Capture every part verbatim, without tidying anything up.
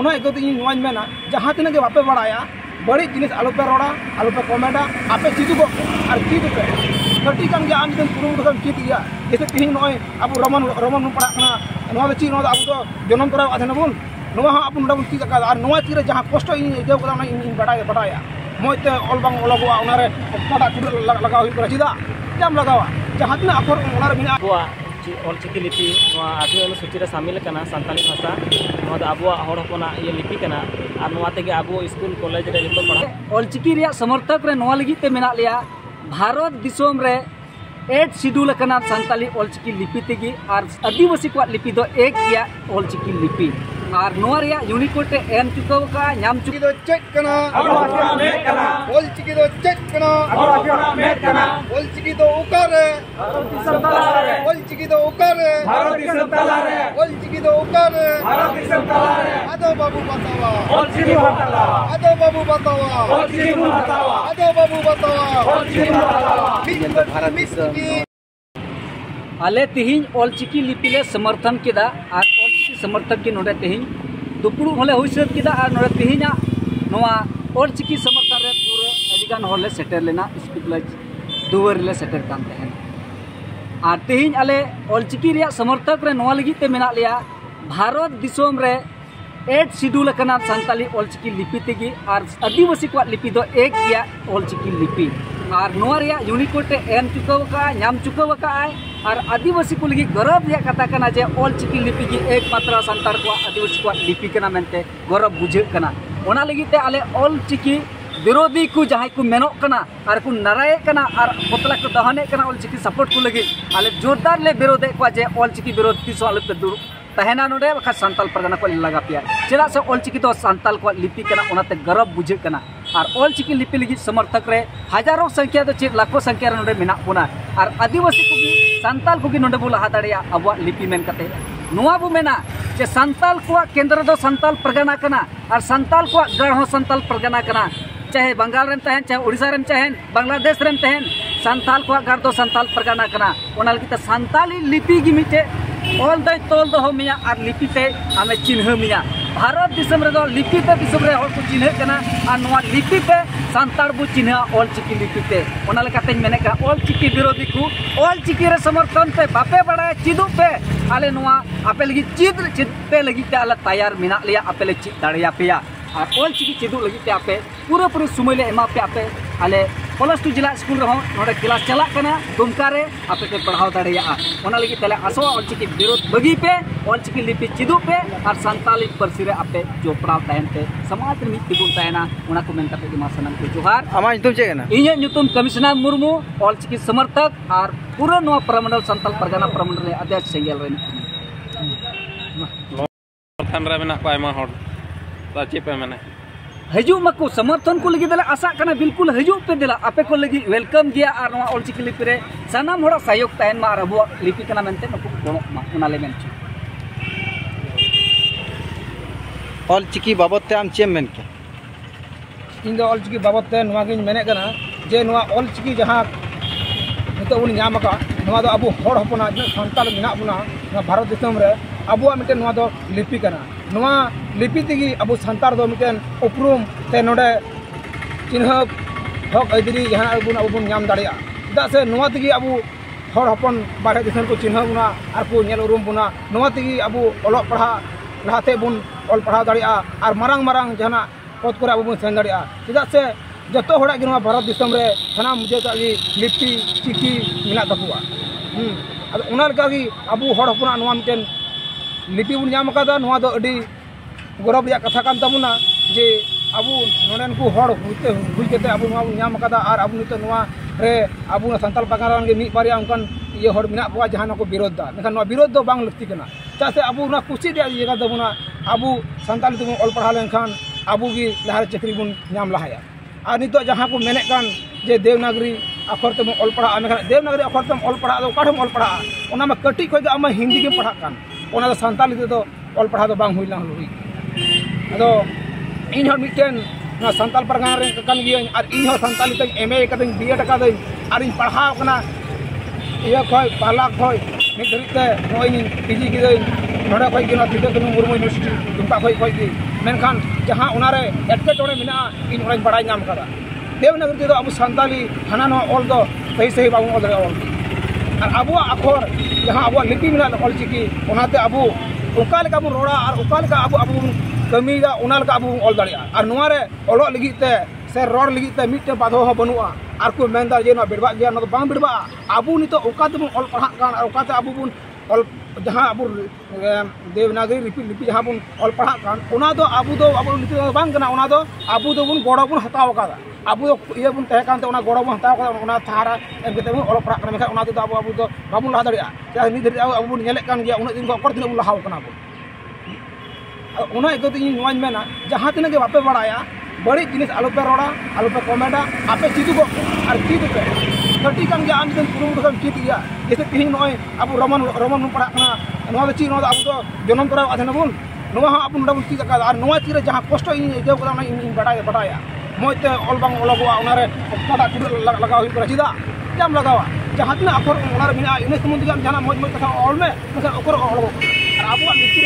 उना इगोते इन Noah's मेना जहां तिना के बापे बड़ाया बड़ी जिनिस आलोपे रोड़ा आलोपे कमेडा आपे चिदु को और चिदु पे कटी कन के आम दिन पुरुष को चिद गया जैसे तीन नय अब रोमन रोमन पड़ा कना नोवा दे ची नोवा अब तो जन्म करा आधे नबुन नोवा हा अपन डबुन चिद का और नोवा चिरे जहां कष्ट इन देव करा इन बड़ाया बड़ाया मोते ऑल बंग लगवा उनारे पड़ा कुड़ लगाओ हिन चिदा जाम लगावा जहां तिना अखर उनारे बिना ओलचिकी लिपि आदि अनुसूची सामिल करना सानताली भाषा अब ये लिपि करना अब स्कूल कॉलेज ओलचिकी समर्थक लगते मेना लिया भारत दिसोम रे एट शेड्यूल सानताली ओलचिकी लिपि तेगी और आदिवासी को लिपि दो एक गया ओलचिकी लिपि और यूनिकोड एम चुकावा आले तेहन ओलचिकी लिपि ले समर्थन किया और ओलचिकी समर्थक के नोड़े तेहन दुपुड़ होले हुई सद किया और नोड़े तेहन ओलचिकी समर्थन रे पूरा अलीगान होले सेटर लेना स्कूल दुआर ले सेटर कान तहन और तेहन आले ओलचिकी रे समर्थक रे नोवा लगी ते मेना लिया भारत दिसोम रे एट शेड्यूल कना सानताली ओलचिकी लिपि तेगी और आदिवासी को लिपि दो एक गया ओलचिकी लिपि और नोवा रे यूनिकोड एम चुकावा नाम चुकावा और आदिवासी को लगी गौरव रहा कथा करना जे ओलचिकी लिपि की एकमात्र सानतार को आदिवासी को लिपि करना मेनते गौरव बुझेना ओना लगीते आले ओलचिकी विरोधी को जहां को मेनों करना और को नाराय करना और बतला को दहने करना ओलचिकी सपोर्ट को लगी आले जोरदार ले विरोध को जे ओलचिकी विरोध तीस आलू पे दूर तहना नोडे बखा सानताल परगना को लगा पिया चला से ओलचिकी तो सानताल को लिपि करना ओनाते गौरव बुझेना और ओलचिकी लिपि लगी समर्थक रे हजारों संख्या तो चेक लाखों संख्या नोडे मेना बोना और आदिवासी को भी सानताल को नोडे बो लहा दाड़िया अब लिपि मेन कते नोवा बो मेना जे सानताल को केंद्र दो सानताल परगना कना और सानताल को गढ़ हो सानताल परगना कना चाहे बंगाल रेम तहन चाहे उड़ीसा रेम तहन बांग्लादेश रेम तहन सानताल को गढ़ दो सानताल परगना कना ओना लगते सानताली लिपि गी मिटे ऑल द तोल दो मिया और लिपि ते हमें चिन्ह मिया भारत दिसम रे दो लिपि पे दिसम रे और को चिन्ह कना और नोवा लिपि पे सानताल बु चिन्ह ओलचिकी लिपि ते ओना लकाते मेने का ओलचिकी विरोधी को ओलचिकी रे समर्थन पे बापे बड़ा चिदु पे आले नोवा आपे लगी चिद चिद पे लगी ते आले तैयार मिना लिया आपे ले चिद दाड़िया पेया और ओलचिकी चिदु लगी ते आपे पूरा पूरी समय ले एमा पे आपे आले पलसटू जिला स्कूल रहो नोडे क्लास चलाक कना दुमका रे आपे पे पढ़ाव दाड़िया ओना लगी तले आसो ओलचिकी विरोध बगी पे ओलचिकी लिपि चिदु पे और सानताली पारसी रे आपे जोपड़ाव तहन ते समाज रे मिट गुण तहना ओना को मेन करते मा सनम के जोहार आमा नितुम चे कना इया नितुम कमिश्नर मुर्मू ओलचिकी समर्थक और पूरा नोवा प्रमंडल सानताल परगना प्रमंडल रे अध्यक्ष सेयल रे समर्थन रे मेना पायमा होड़ ताचे पे मेने हजू मको समर्थन को लगी दला आशा करना बिल्कुल हजू पे दला आपे को लगी वेलकम गया और नवा ओलचिकी लिपि रे सानाम होड़ा सहयोग तहन मा और अबो लिपि करना मेनते नको गणो मा ओना ले मेन ओलचिकी बाबत आम चेम मेन के इन द ओलचिकी बाबत नवा गिन मेने करना जे नवा ओलचिकी जहां नितो उन न्याम का नवा दो अबो होड़ हपना जे संताल मिना बना भारत देशम रे अबो मिटे नवा दो लिपि करना नवा लिपि तेगी अब सानतार दो मिटेन उपरूम ते नोडे चिन्ह हक आईडी जहां अब अब नाम दाड़िया दा से नोवा तेगी अब हर हपन बारे दिसन को चिन्ह बुना और को नेल उरूम बुना नोवा तेगी अब ओलो पढ़ा लाते बुन ओल पढ़ा दाड़िया और मारंग मारंग जहां पद करे अब सेन दाड़िया चदा से जतो होड़ा के नोवा भारत देशम रे थाना मुजे तागी लिपि चिकी मिला तकुआ हम अब उनार कागी अब हर हपना नोवा मिटेन लिपि बुन नाम का दा नोवा दो अडी गौरव रिया कथा कान तमुना जे अबु नोनेन को हड़ हुते हुई केते अबु मा न्याम कदा आर अबु नितो नवा रे अबु सानताल पागारान के मिट बारिया उनकन ये हड़ बिना बुआ जहान को विरोध दा नखन न विरोध दो बांग लक्ति कना चासे अबु ना कुसी दे जगह दबुना अबु सानताल तुम ऑल पढ़ा लेन खान अबु की लहर चक्री बुन न्याम लहाया आर नितो जहां को मेने कान जे देवनागरी अखर तुम ऑल पढ़ा अमे देवनागरी अखर तुम ऑल पढ़ा दो काठम ऑल पढ़ा ओना में कटी खय दो अमे हिंदी के पढ़ा कान ओना सानताली दो ऑल पढ़ा दो बांग हुइला हुई अदो इन हर मिटेन ना सानताल परगना रे कन गियन और इन हर सानताली तक एमए कदिन बीएड कदिन और इन पढ़ाव कना ये खय पाला खय मिदरिते होइन पीजी गियन ᱠᱤᱱᱩ ᱢᱩᱨᱢᱩ ᱤᱭᱩᱱᱤᱵᱷᱟᱨᱥᱤᱴᱤ ᱡᱚᱢᱯᱟ ᱠᱷᱚᱡ ᱠᱷᱚᱡ ᱜᱮ ᱢᱮᱱᱠᱷᱟᱱ ᱡᱟᱦᱟᱸ ᱚᱱᱟᱨᱮ ᱮᱴᱠᱮᱴᱚᱬᱮ ᱢᱮᱱᱟᱜᱼᱟ ᱤᱧ ᱚᱱᱟᱧ ᱵᱟᱲᱟᱭ ᱧᱟᱢ ᱠᱟᱫᱟ। ᱫᱮᱵᱽᱱᱟᱜᱚᱨᱤ ᱛᱮᱫᱚ ᱟᱵᱚ ᱥᱟᱱᱛᱟᱞᱤ ᱦᱟᱱᱟ ᱱᱚᱣᱟ ᱚᱞ ᱫᱚ ᱥᱟᱹᱦᱤ ᱥᱟᱹᱦᱤ ᱵᱟᱵᱚᱱ ᱚᱞ ᱫᱟᱲᱮᱭᱟᱜᱼᱟ। ᱟᱨ ᱟᱵᱚᱣᱟᱜ ᱟᱠᱷᱚᱨ ᱡᱟᱦᱟᱸ ᱟᱵᱚᱣᱟᱜ ᱞᱤᱯᱤ ᱢᱮᱱᱟᱜᱼᱟ ᱚᱞᱪᱤᱠᱤ, ᱚᱱᱟᱛᱮ ᱟᱵᱚ ᱚᱠᱟ ᱞᱮᱠᱟ ᱵᱚᱱ ᱨᱚᱲᱟ ᱟᱨ ᱚᱠᱟ ᱞᱮᱠᱟ ᱟᱵᱚ ᱟᱵᱚ ᱵᱚᱱ ᱠᱟᱹᱢᱤᱭᱟ ᱚᱱᱟ ᱞᱮᱠᱟ ᱟᱵᱚ ᱵᱚᱱ ᱚᱞ ᱫᱟᱲᱮᱭᱟᱜᱼᱟ। ᱟᱨ ᱱᱚᱣᱟ ᱨᱮ ᱚᱞᱚᱜ ᱞᱟᱹᱜᱤᱫ ᱛᱮ ᱥᱮ ᱨᱚᱲ ᱞᱟᱹᱜᱤᱫ ᱛᱮ ᱢᱤᱫᱴᱮᱱ ᱵᱟᱫᱷᱟ ᱦᱚᱸ ᱵᱟᱹᱱᱩᱜᱼᱟ। ᱟᱨ ᱠᱚ ᱢᱮᱱᱫᱟ ᱡᱮ ᱱᱚᱣᱟ ᱵᱮᱲᱵᱟᱜ ᱜᱮᱭᱟ, ᱱᱚᱣᱟ ᱫᱚ ᱵᱟᱝ ᱵᱮᱲᱵᱟᱜᱼᱟ। ᱟᱵᱚ ᱱᱤᱛᱚᱜ ᱚᱠᱟ ᱛᱮᱵᱚᱱ ᱚᱞ ᱯᱟᱲᱦᱟᱜ ᱠᱟᱱ ᱟᱨ ᱚᱠᱟᱛᱮ ᱟᱵᱚ ᱵᱚᱱ ᱚᱞ ᱡᱟᱦᱟᱸ ᱟᱵᱚ ᱫᱮᱵᱽᱱᱟᱜᱚᱨᱤ ᱞᱤᱯᱤ ᱞᱤᱯᱤ ᱡᱟᱦᱟᱸ ᱵᱚᱱ ᱚᱞ ᱯᱟᱲᱦᱟᱜ ᱠᱟᱱ, ᱚᱱᱟ ᱫᱚ ᱟᱵᱚ ᱫᱚ ᱟᱵᱚ ᱱᱤᱛᱚᱜ ᱫᱚ ᱵᱟᱝ ᱠᱟᱱᱟ, ᱚᱱᱟ ᱫᱚ ᱟᱵᱚ ᱫᱚᱵᱚᱱ ᱜᱚᱲᱚ ᱵᱚᱱ ᱦᱟᱛᱟᱣ ᱟᱠᱟᱫᱟ। ᱟᱵᱚ ᱤᱭᱟᱹ ᱵᱚᱱ ᱛᱟᱦᱮᱸ ᱠᱟᱱᱛᱮ ᱚᱱᱟ ᱜᱚᱲᱚ ᱵᱚᱱ ᱦᱟᱛᱟᱣ ᱟᱠᱟᱫᱟ, ᱚᱱᱟ ᱛᱟᱦᱟᱨᱟ ᱮᱢ ᱠᱟᱛᱮ ᱵᱚᱱ ᱚᱞᱚᱜ ᱯᱟᱲᱦᱟᱜ ᱠᱟᱱᱟ। ᱢᱮᱱᱠᱷᱟᱱ ᱚᱱᱟ ᱛᱮᱫᱚ ᱟᱵᱚ ᱟᱵᱚ ᱫᱚ ᱵᱟᱵᱚᱱ ᱞᱟᱦᱟ ᱫᱟᱲᱮᱭᱟᱜᱼᱟ। ᱪᱮᱫᱟᱜ ᱱᱤᱛ ᱫᱷᱟᱹᱨᱤᱡ ᱟᱵᱚ ᱵᱚᱱ ᱧᱮᱞᱮᱫ ᱠᱟᱱ ᱜᱮᱭᱟ ᱩᱱᱟᱹᱜ ᱫᱤᱱ ᱠᱷᱚᱱ ᱚᱠᱚᱨ ᱛᱤᱱᱟᱹᱜ ᱵᱚᱱ ᱞᱟᱦᱟᱣ ᱟᱠᱟᱱᱟ ᱵᱚᱱ। ᱚᱱᱟ ᱤᱫᱤ ᱠᱟᱛᱮ ᱤᱧ ᱱᱚᱣᱟᱧ ᱢᱮᱱᱟ, ᱡᱟᱦᱟᱸ ᱛᱤᱱᱟᱹᱜ ᱜᱮ ᱵᱟᱯᱮ ᱵᱟᱲᱟᱭᱟ बड़ी जिनिस आलोपे रोड़ा आलोपे कमेडा आपे चिदुगो और चिद पे थर्टी कम गया आम कुरुम चिद गया। जैसे तीन नॉय अब रमन रमन बन पड़ा चीज अब तो जन्म तोड़ा बन अब ना बन चिद चिदे जहाँ कष्ट बटाया मजते अल बा अलगोरे लगा चेदा चाम लगावा जहाँ तीन अखर इन सम्बन्धी जहाँ मज मज कथा अल में अखर अलगो अब नीति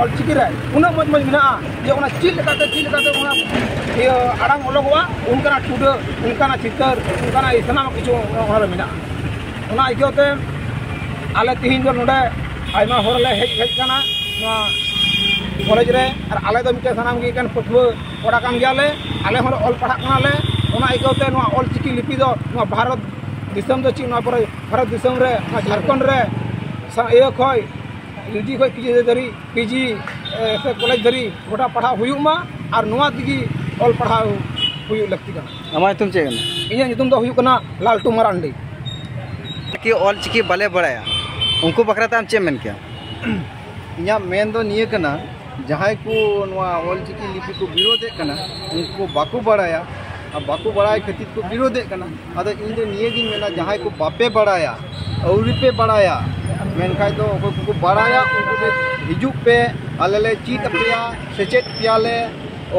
ओलचिकी उन्ना मज मज मे चलते चलते आड़ांग अलगोगा उनका टुडा उनका चितर उनका सामान कि इकते आले तीन आयमा हजले हजना कॉलेज आले मिट्टे सामान पठुआ कड़ा गयाले आले अल पढ़ाले इकते ओलचिकी लिपि भारत दिसम दो चीज पर भारत दिसम रे झारखंड रे खय यूजी खो पीजी दारी पीजी से कॉलेज दारी गोटा पढ़ा हुयुमा और नोआ दिगी ऑल पढ़ा हुयु लगती का हमारे तुम चेकन इया नितुम दो हुयु कना लालटू मरांडी कि ऑल चिकी बाले बड़ाया उनको बकरा ताम चे मेन क्या इया मेन दो निये कना जहां को नोआ ऑल चिकी लिपि को विरोध कना उनको बाकू बड़ाया अब बाकू बड़ाय खातिर को विरोध कना अदा इन दो निये गिन मेना जहां को बापे बड़ाया औरी पे बड़ाया मेनखाई तो उनको बड़ाया उनको हिजू पे आलेले चीत पेया सेचेत पियाले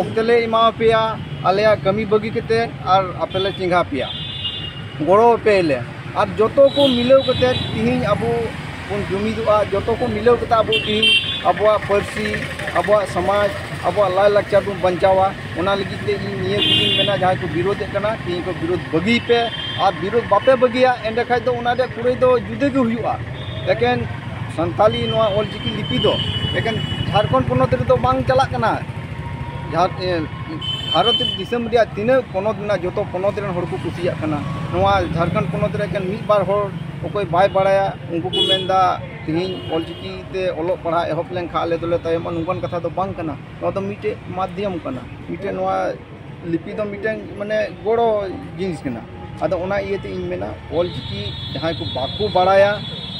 ओक्तले इमा पेया आलेया कमी बगी कते और आपेले चिंगा पिया गोड़ो पेले और जोतो को मिलाव कते तीन अबो उन जुमिदुआ जोतो को मिलाव कता अबो तीन अबवा पर्सी अबवा समाज अबवा लाय लाचार बन बचावा उना लगी ते इन निये कुदिन मेना जहां को विरोध करना तीन को विरोध बगी पे और विरोध बापे बगिया एंड खाई तो उना दे पूरे दो जुदे के हुआ। लेकिन संताली नोआ ओलचिकी लिपि दो लेकिन झारखंड पनत रे तो बांग चला कना भारत दिसम रे तीना पनत ना जोतो पनत रे हर को कुसिया कना नोआ झारखंड पनत रे कन मिद बार हर ओकय बाय बाड़ाया उनको को मेंदा तीन ओलचिकी ते ओलो पढ़ा एहप लेन खाले तले तयम उनकन कथा तो बांग कना नोआ तो मिटे माध्यम कना मिटे नोआ लिपि दो मिटे माने गोड़ो जिनिस कना अदा ओना इयते इन मेना ओलचिकी जहां को बाको बाड़ाया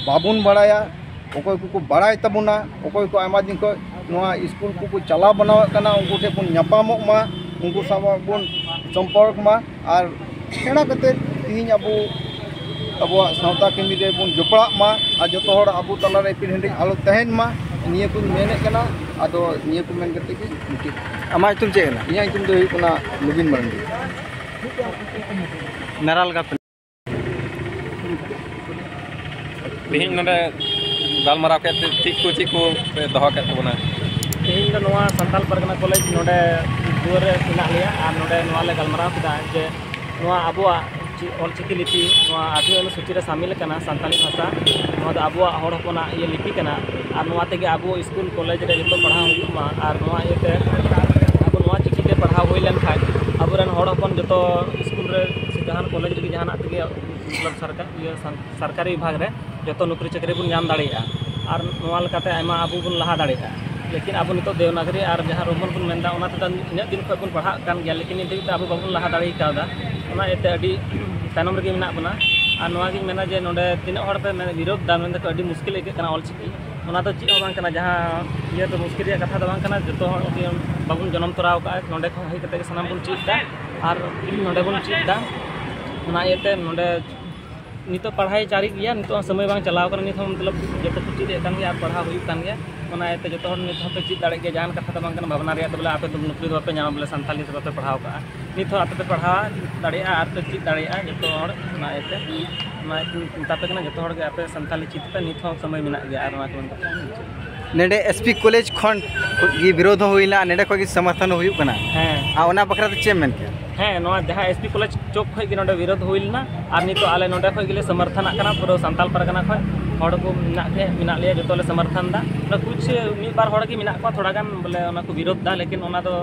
बाबुन बड़ाया ओको को बड़ाय तबुना ओको को आमा दिन को नोआ स्कूल को चला बनाव कना उनको ठे बन नपामक मा उनको सब बन संपर्क मा और सेना कते तीन अबो अबो सावता कमी रे बन जोपड़ा मा और जतो हर अबो तला रे पिढेंडी आलो तहन मा निये को मेने कना आदो निये को मेन कते कि आमा तुम जे ना इया तुम दो कोना लगिन मरंदी नराल का तीन गालमारा के चीज को चीज को दहा के तबना तीन सानताल परगना कॉलेज नोडे दुआर मेना लिया और नोडे गालमारा जे अब ओलचिकी लिपि आदि अनुसूची रे शामिल करना सानताली भाषा अब हपना ये लिपि करना और अब स्कूल कॉलेज रे जो पढ़ा हुआ और इते अब चिकीते पढ़ा हुई लेन खान अब हपन जो स्कूल रे जहां कॉलेज रे जहां मतलब सरकार सरकारी विभाग रे जो नौकरी चाकरी बन नाम दाड़ा और अब बन लहा दाड़ा। लेकिन अब नित देवनागरी और जहाँ रोमन बन इन दिन खुद बन पढ़ा गया लेकिन इन अब बाबन लहा दाड़ा तनम रेगे मेना बना और मेना जे ना तीन विरोधा मेन मुश्किल आयकर ओलचिकी तो चीजें जहाँ ये तो मुश्किल कथा तो जो बाबन जन्म तोड़ा ना हजते सामान बन चीजा और ना बन चीजा इते ना नित पढ़ाई जारी गया नित समय बांग चलाव कर नित मतलब जो कुछ चीज गया पढ़ा होते जो नित चीज दाड़े गया जहां कथा तो भावना बोले आप नौकरी बापे नाम बोले सानताली से बापे पढ़ा का नित आपे पढ़ा दाड़ा और पे चीज दाड़ा जो मतापे जो आप सानताली चीज पे नित समय में गया। नेडे एसपी कॉलेज खंड ये विरोध हुईला नेडे को समर्थन हुई कना हैं आ ओना बखरा तो चेम मेन के हैं नोआ जहां एसपी कॉलेज चौक खै के नोडे विरोध हुईलना आर नी तो आले नोडे खै गेले समर्थन आकना पुरो संताल परगना खै हड़ को मिना के मिना लिया जतो ले समर्थन दा कुछ मिल बार हड़ के मिना को थोड़ा गान बोले ओना को विरोध दा लेकिन ओना तो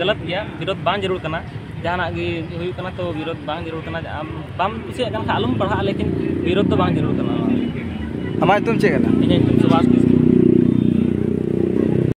गलत गया विरोध बान जरूर कना जहां गे हुई कना तो विरोध बान जरूर कना बम इसे कन आलम पढ़ा लेकिन विरोध तो बान जरूर कना हमार तुम चेकना इन तुम सुभाष